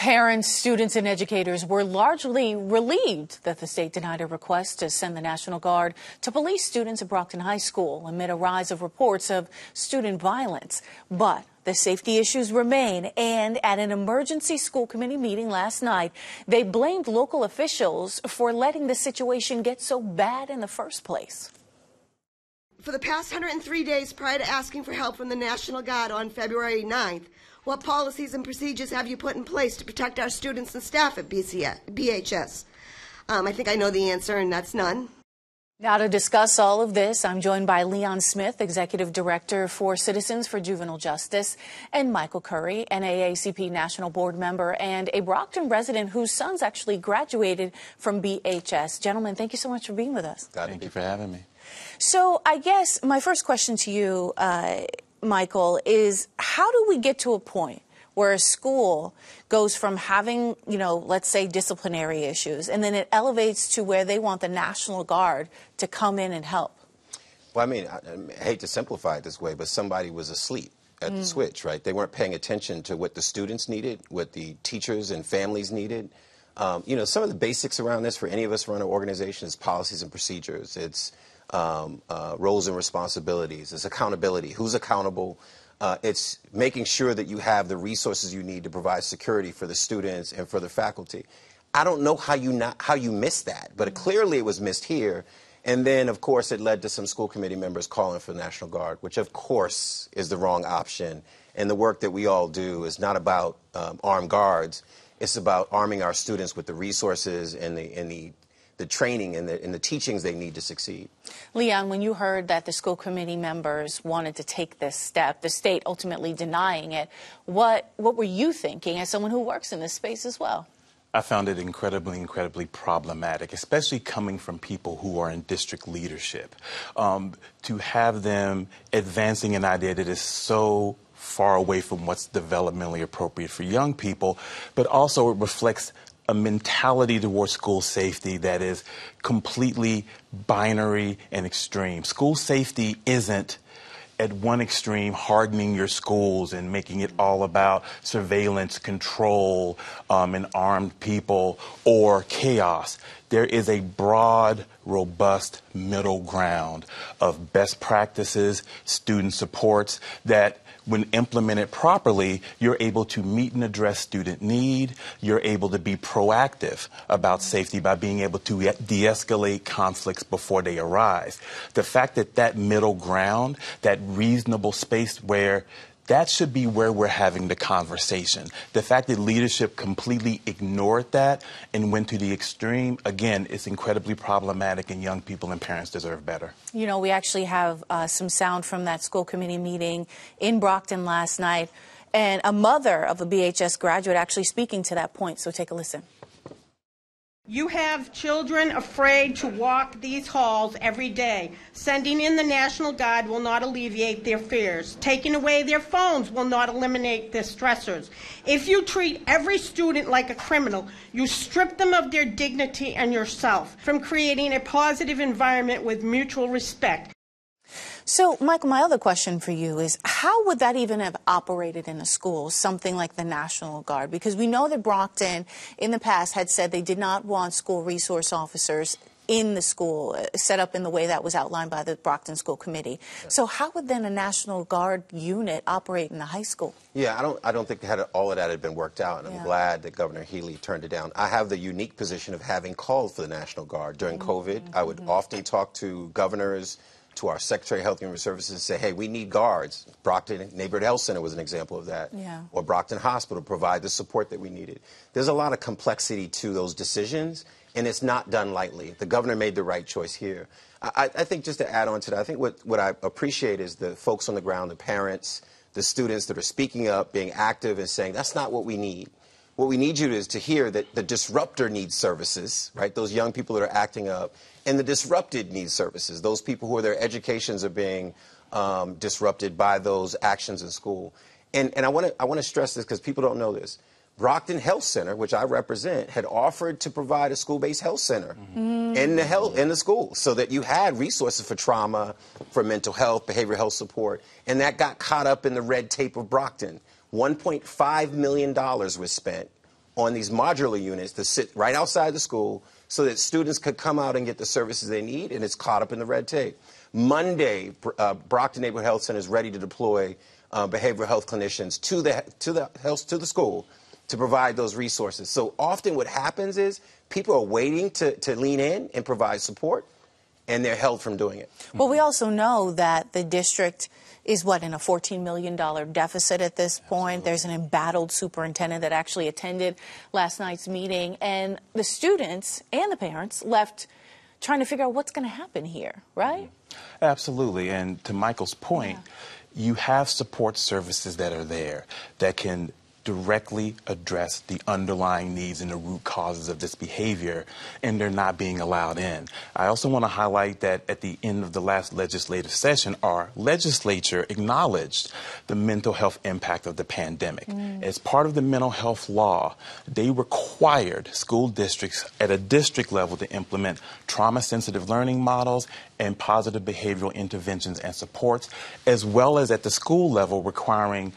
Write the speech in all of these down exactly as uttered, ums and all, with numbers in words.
Parents, students, and educators were largely relieved that the state denied a request to send the National Guard to police students at Brockton High School amid a rise of reports of student violence. But the safety issues remain, and at an emergency school committee meeting last night, they blamed local officials for letting the situation get so bad in the first place. For the past one hundred and three days prior to asking for help from the National Guard on February ninth, what policies and procedures have you put in place to protect our students and staff at B H S? Um, I think I know the answer, and that's none. Now to discuss all of this, I'm joined by Leon Smith, Executive Director for Citizens for Juvenile Justice, and Michael Curry, N double A C P National Board Member and a Brockton resident whose sons actually graduated from B H S. Gentlemen, thank you so much for being with us. God, thank you for having me. So I guess my first question to you, uh, Michael, is how do we get to a point where a school goes from having, you know, let's say disciplinary issues, and then it elevates to where they want the National Guard to come in and help? Well, I mean, I, I hate to simplify it this way, but somebody was asleep at mm. the switch, right? They weren't paying attention to what the students needed, what the teachers and families needed. Um, you know, some of the basics around this for any of us run an organization is policies and procedures. It's um, uh, roles and responsibilities. It's accountability. Who's accountable? Uh, it's making sure that you have the resources you need to provide security for the students and for the faculty. I don't know how you not, how you missed that, but it, clearly it was missed here. And then, of course, it led to some school committee members calling for the National Guard, which, of course, is the wrong option. And the work that we all do is not about um, armed guards. It's about arming our students with the resources and the, and the the training and the, and the teachings they need to succeed. Leon, when you heard that the school committee members wanted to take this step, the state ultimately denying it, what, what were you thinking as someone who works in this space as well? I found it incredibly, incredibly problematic, especially coming from people who are in district leadership. Um, to have them advancing an idea that is so far away from what's developmentally appropriate for young people, but also it reflects a mentality towards school safety that is completely binary and extreme. School safety isn't at one extreme hardening your schools and making it all about surveillance, control, um, and armed people, or chaos. There is a broad, robust middle ground of best practices, student supports that, when implemented properly, you're able to meet and address student need. You're able to be proactive about safety by being able to de-escalate conflicts before they arise. The fact that that middle ground, that reasonable space where that should be where we're having the conversation. The fact that leadership completely ignored that and went to the extreme, again, it's incredibly problematic, and young people and parents deserve better. You know, we actually have uh, some sound from that school committee meeting in Brockton last night, and a mother of a B H S graduate actually speaking to that point, so take a listen. You have children afraid to walk these halls every day. Sending in the National Guard will not alleviate their fears. Taking away their phones will not eliminate their stressors. If you treat every student like a criminal, you strip them of their dignity and yourself from creating a positive environment with mutual respect. So, Michael, my other question for you is, how would that even have operated in a school, something like the National Guard? Because we know that Brockton in the past had said they did not want school resource officers in the school, set up in the way that was outlined by the Brockton School Committee. So how would then a National Guard unit operate in the high school? Yeah, I don't, I don't think that all of that had been worked out, and I'm yeah. glad that Governor Healey turned it down. I have the unique position of having called for the National Guard during mm-hmm. COVID. I would mm-hmm. often talk to governors, to our Secretary of Health and Human Services, and say, hey, we need guards. Brockton Neighborhood Health Center was an example of that. Yeah. Or Brockton Hospital provide the support that we needed. There's a lot of complexity to those decisions, and it's not done lightly. The governor made the right choice here. I, I think just to add on to that, I think what, what I appreciate is the folks on the ground, the parents, the students that are speaking up, being active and saying, that's not what we need. What we need you to is to hear that the disruptor needs services, right? Those young people that are acting up, and the disrupted need services. Those people who are their educations are being um, disrupted by those actions in school. And, and I want to I want to stress this because people don't know this. Brockton Health Center, which I represent, had offered to provide a school-based health center mm-hmm. in the health, in the school, so that you had resources for trauma, for mental health, behavioral health support, and that got caught up in the red tape of Brockton. one point five million dollars was spent on these modular units to sit right outside the school so that students could come out and get the services they need, and it's caught up in the red tape. Monday, uh, Brockton Neighborhood Health Center is ready to deploy uh, behavioral health clinicians to the, to, the health, to the school to provide those resources. So often what happens is people are waiting to, to lean in and provide support, and they're held from doing it. Well, we also know that the district is, what, in a fourteen million dollar deficit at this point. Absolutely. There's an embattled superintendent that actually attended last night's meeting, and the students and the parents left trying to figure out what's going to happen here, right? Absolutely, and to Michael's point, yeah. you have support services that are there that can directly address the underlying needs and the root causes of this behavior, and they're not being allowed in. I also want to highlight that at the end of the last legislative session, our legislature acknowledged the mental health impact of the pandemic. Mm. As part of the mental health law, they required school districts at a district level to implement trauma-sensitive learning models and positive behavioral interventions and supports, as well as at the school level requiring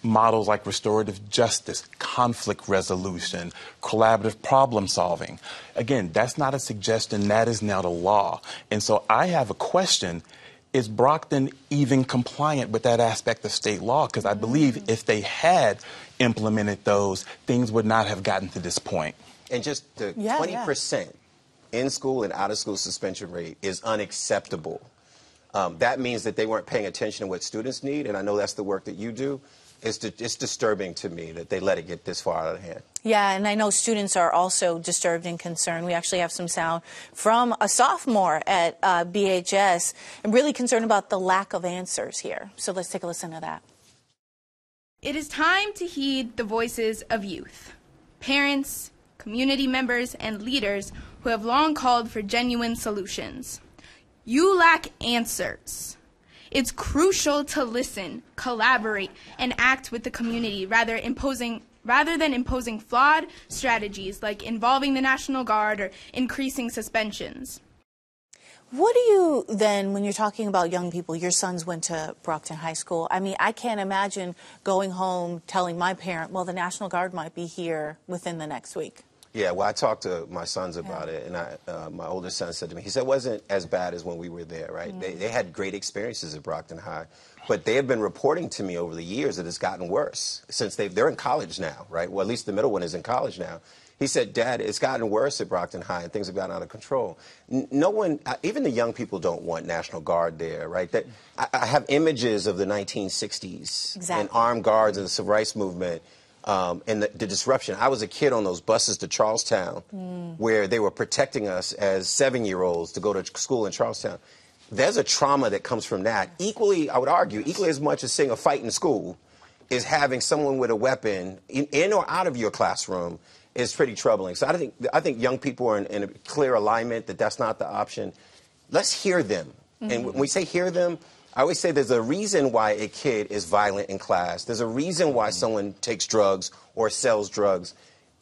models like restorative justice, conflict resolution, collaborative problem solving. Again, that's not a suggestion, that is now the law. And so I have a question, is Brockton even compliant with that aspect of state law? Because I believe if they had implemented those, things would not have gotten to this point. And just the yeah, twenty percent yeah. in school and out of school suspension rate is unacceptable. Um, that means that they weren't paying attention to what students need, and I know that's the work that you do. It's, it's disturbing to me that they let it get this far out of hand. Yeah, and I know students are also disturbed and concerned. We actually have some sound from a sophomore at uh, B H S. I'm really concerned about the lack of answers here. So let's take a listen to that. It is time to heed the voices of youth, parents, community members, and leaders who have long called for genuine solutions. You lack answers. It's crucial to listen, collaborate, and act with the community rather imposing, rather than imposing flawed strategies like involving the National Guard or increasing suspensions. What do you then, when you're talking about young people, your sons went to Brockton High School. I mean, I can't imagine going home telling my parent, well, the National Guard might be here within the next week. Yeah, well, I talked to my sons about yeah. it, and I, uh, my older son said to me, he said it wasn't as bad as when we were there, right? Mm-hmm. they, they had great experiences at Brockton High, but they have been reporting to me over the years that it's gotten worse since they've, they're in college now, right? Well, at least the middle one is in college now. He said, Dad, it's gotten worse at Brockton High, and things have gotten out of control. No one, even the young people don't want National Guard there, right? That, I, I have images of the nineteen sixties exactly. and armed guards and the civil rights movement. Um, and the, the disruption. I was a kid on those buses to Charlestown mm. where they were protecting us as seven-year-olds to go to school in Charlestown. There's a trauma that comes from that. Equally, I would argue, equally as much as seeing a fight in school is having someone with a weapon in, in or out of your classroom is pretty troubling. So I think, I think young people are in, in a clear alignment that that's not the option. Let's hear them. Mm-hmm. And when we say hear them, I always say there's a reason why a kid is violent in class. There's a reason why someone takes drugs or sells drugs.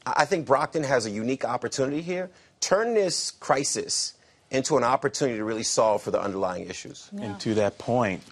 I think Brockton has a unique opportunity here. Turn this crisis into an opportunity to really solve for the underlying issues. Yeah. And to that point,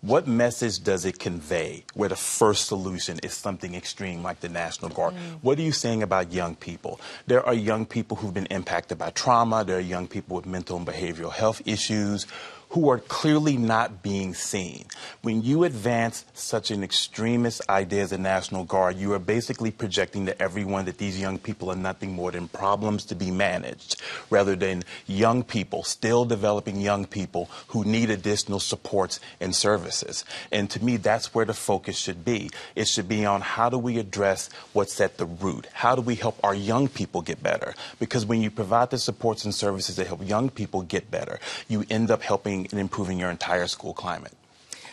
what message does it convey where the first solution is something extreme like the National Guard? Mm. What are you saying about young people? There are young people who've been impacted by trauma. There are young people with mental and behavioral health issues who are clearly not being seen. When you advance such an extremist idea as a National Guard, you are basically projecting to everyone that these young people are nothing more than problems to be managed, rather than young people, still developing young people who need additional supports and services. And to me, that's where the focus should be. It should be on how do we address what's at the root? How do we help our young people get better? Because when you provide the supports and services that help young people get better, you end up helping and improving your entire school climate.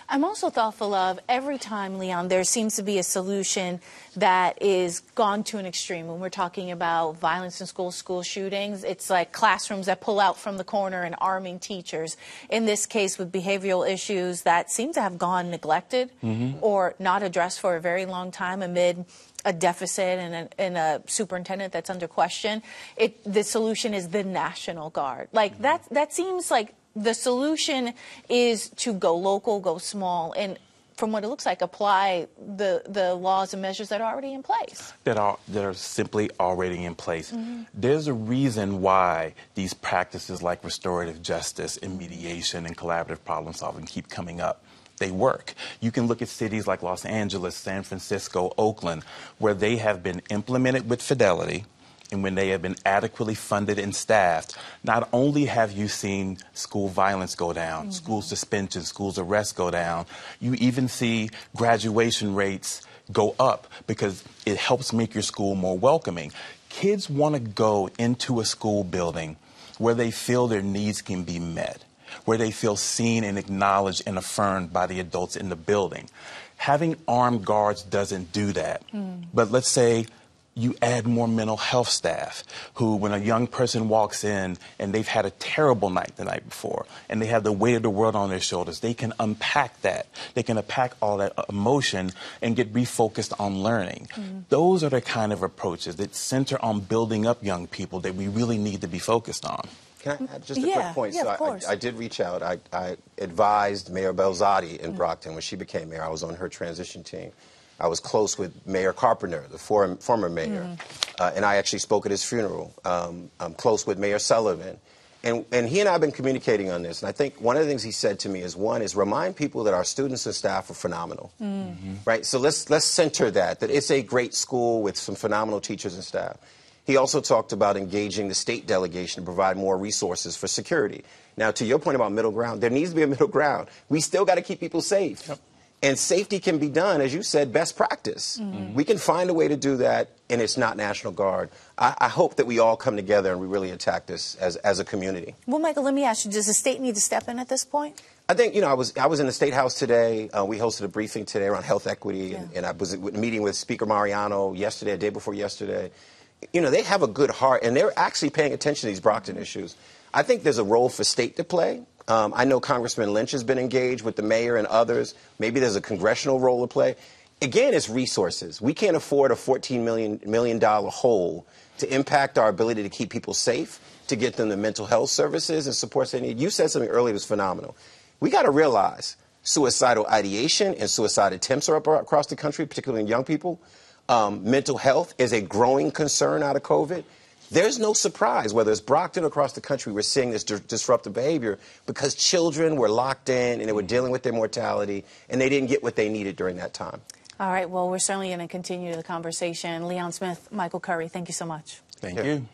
I'm also thoughtful of every time, Leon, there seems to be a solution that is gone to an extreme. When we're talking about violence in schools, school shootings, it's like classrooms that pull out from the corner and arming teachers. In this case, with behavioral issues that seem to have gone neglected mm-hmm. or not addressed for a very long time amid a deficit and a, and a superintendent that's under question, it, the solution is the National Guard. Like mm-hmm. that, that seems like the solution is to go local, go small, and from what it looks like, apply the, the laws and measures that are already in place. That are, that are simply already in place. Mm-hmm. There's a reason why these practices like restorative justice and mediation and collaborative problem solving keep coming up. They work. You can look at cities like Los Angeles, San Francisco, Oakland, where they have been implemented with fidelity, and when they have been adequately funded and staffed, not only have you seen school violence go down, mm-hmm. school suspension, schools arrests go down, you even see graduation rates go up because it helps make your school more welcoming. Kids want to go into a school building where they feel their needs can be met, where they feel seen and acknowledged and affirmed by the adults in the building. Having armed guards doesn't do that. Mm. But let's say you add more mental health staff who, when a young person walks in and they've had a terrible night the night before and they have the weight of the world on their shoulders, they can unpack that. They can unpack all that emotion and get refocused on learning. Mm-hmm. Those are the kind of approaches that center on building up young people that we really need to be focused on. Can I add just a yeah, quick point? Yeah, so of course. I, I did reach out. I, I advised Mayor Belzati in mm-hmm. Brockton. When she became mayor, I was on her transition team. I was close with Mayor Carpenter, the form, former mayor, mm. uh, and I actually spoke at his funeral. Um, I'm close with Mayor Sullivan. And, and he and I have been communicating on this. And I think one of the things he said to me is, one, is remind people that our students and staff are phenomenal, mm-hmm. right? So let's, let's center that, that it's a great school with some phenomenal teachers and staff. He also talked about engaging the state delegation to provide more resources for security. Now, to your point about middle ground, there needs to be a middle ground. We still got to keep people safe. Yep. And safety can be done, as you said, best practice. Mm-hmm. We can find a way to do that, and it's not National Guard. I, I hope that we all come together and we really attack this as, as a community. Well, Michael, let me ask you, does the state need to step in at this point? I think, you know, I was, I was in the State House today. Uh, we hosted a briefing today around health equity, yeah. and, and I was meeting with Speaker Mariano yesterday, a day before yesterday. You know, they have a good heart, and they're actually paying attention to these Brockton issues. I think there's a role for state to play. Um, I know Congressman Lynch has been engaged with the mayor and others. Maybe there's a congressional role to play. Again, it's resources. We can't afford a fourteen million dollar hole to impact our ability to keep people safe, to get them the mental health services and supports they need. You said something earlier that was phenomenal. We got to realize suicidal ideation and suicide attempts are up across the country, particularly in young people. Um, mental health is a growing concern out of COVID. There's no surprise, whether it's Brockton or across the country, we're seeing this di- disruptive behavior because children were locked in and they were dealing with their mortality and they didn't get what they needed during that time. All right. Well, we're certainly going to continue the conversation. Leon Smith, Michael Curry, thank you so much. Thank you.